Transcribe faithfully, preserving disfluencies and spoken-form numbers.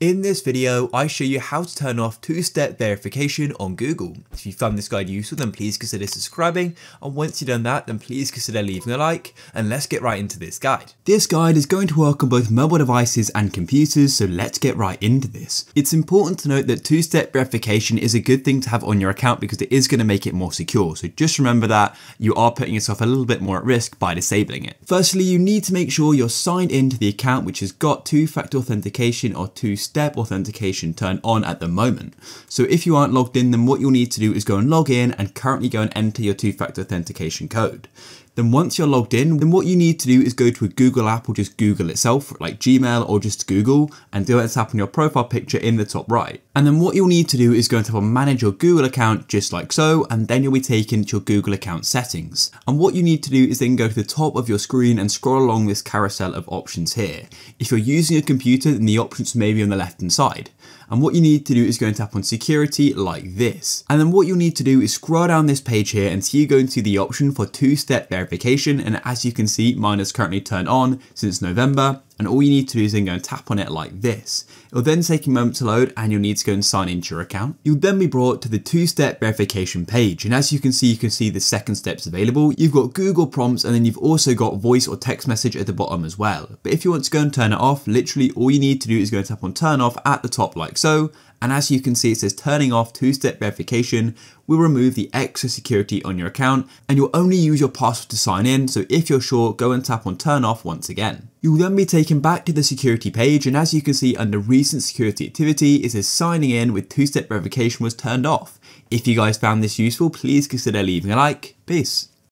In this video, I show you how to turn off two-step verification on Google. If you found this guide useful, then please consider subscribing. And once you've done that, then please consider leaving a like. And let's get right into this guide. This guide is going to work on both mobile devices and computers, so let's get right into this. It's important to note that two-step verification is a good thing to have on your account because it is going to make it more secure. So just remember that you are putting yourself a little bit more at risk by disabling it. Firstly, you need to make sure you're signed into the account which has got two-factor authentication or two-step Step authentication turned on at the moment. So if you aren't logged in, then what you'll need to do is go and log in and currently go and enter your two-factor authentication code. Then once you're logged in, then what you need to do is go to a Google app or just Google itself, like Gmail or just Google, and do it tap on your profile picture in the top right. And then what you'll need to do is go and tap on manage your Google account just like so, and then you'll be taken to your Google account settings. And what you need to do is then go to the top of your screen and scroll along this carousel of options here. If you're using a computer, then the options may be on the left hand side. And what you need to do is go and tap on security like this. And then what you'll need to do is scroll down this page here until you go into the option for two-step verification. verification and as you can see, mine is currently turned on since November. And all you need to do is then go and tap on it like this. It'll then take a moment to load and you'll need to go and sign into your account. You'll then be brought to the two-step verification page. And as you can see, you can see the second steps available. You've got Google prompts and then you've also got voice or text message at the bottom as well. But if you want to go and turn it off, literally all you need to do is go and tap on turn off at the top like so. And as you can see, it says turning off two-step verification will remove the extra security on your account and you'll only use your password to sign in. So if you're sure, go and tap on turn off once again. You'll then be taken back to the security page, and as you can see under recent security activity, it says signing in with two-step verification was turned off. If you guys found this useful, please consider leaving a like. Peace.